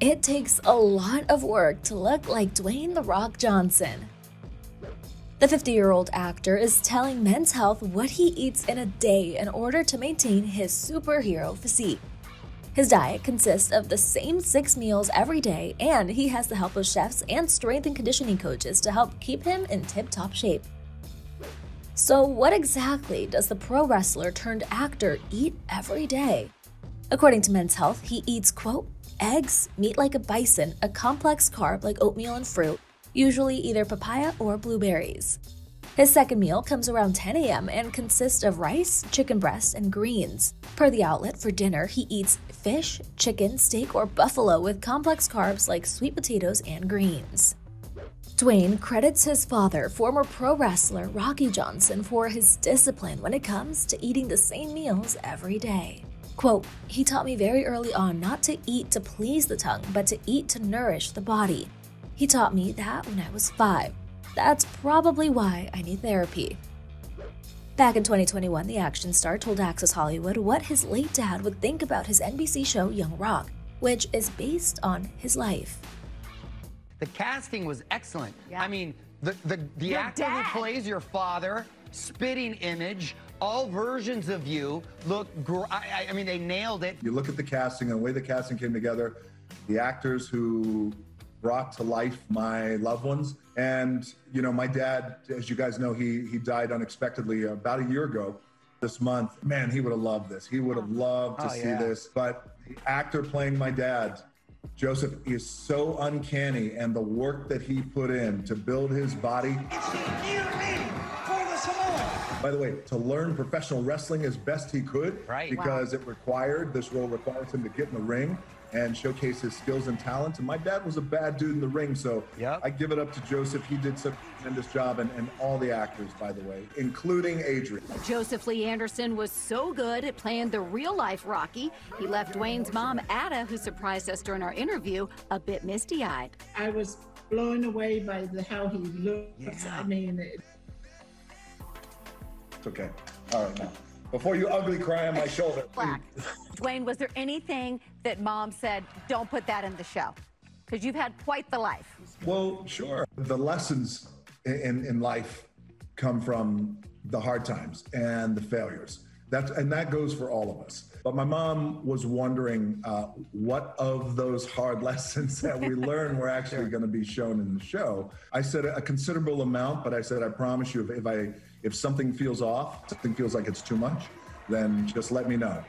It takes a lot of work to look like Dwayne "The Rock" Johnson. The 50-year-old actor is telling Men's Health what he eats in a day in order to maintain his superhero physique. His diet consists of the same 6 meals every day, and he has the help of chefs and strength and conditioning coaches to help keep him in tip-top shape. So what exactly does the pro wrestler turned actor eat every day? According to Men's Health, he eats, quote, eggs, meat like a bison, a complex carb like oatmeal and fruit, usually either papaya or blueberries. His second meal comes around 10 a.m. and consists of rice, chicken breast, and greens. Per the outlet, for dinner, he eats fish, chicken, steak, or buffalo with complex carbs like sweet potatoes and greens. Dwayne credits his father, former pro wrestler Rocky Johnson, for his discipline when it comes to eating the same meals every day. Quote, "He taught me very early on not to eat to please the tongue, but to eat to nourish the body. He taught me that when I was 5. That's probably why I need therapy." Back in 2021, the action star told Access Hollywood what his late dad would think about his NBC show Young Rock, which is based on his life. The casting was excellent. Yeah. I mean, the actor who plays your father, spitting image, all versions of you look, I mean, they nailed it. You look at the casting, the way the casting came together, the actors who brought to life my loved ones. And, you know, my dad, as you guys know, he died unexpectedly about a year ago this month. Man, he would have loved this. He would have loved to see this. But the actor playing my dad, Joseph, is so uncanny, and the work that he put in to build his body. It's the year for the Samoa. By the way, to learn professional wrestling as best he could, right? Because it required, this role requires him to get in the ring and showcase his skills and talents. And my dad was a bad dude in the ring, so I give it up to Joseph. He did such a tremendous job, and all the actors, by the way, including Adrian. Joseph Lee Anderson was so good at playing the real-life Rocky, he left Dwayne's mom, Ada, who surprised us during our interview, a bit misty-eyed. I was blown away by how he looked. Yeah. I mean, it's okay. All right, now. Before you ugly cry on my shoulder. Black. Dwayne, was there anything that mom said, don't put that in the show? Because you've had quite the life. Well, sure. The lessons in life come from the hard times and the failures. And that goes for all of us. But my mom was wondering what of those hard lessons that we learned were actually going to be shown in the show. I said a considerable amount, but I said, I promise you, if something feels off, something feels like it's too much, then just let me know.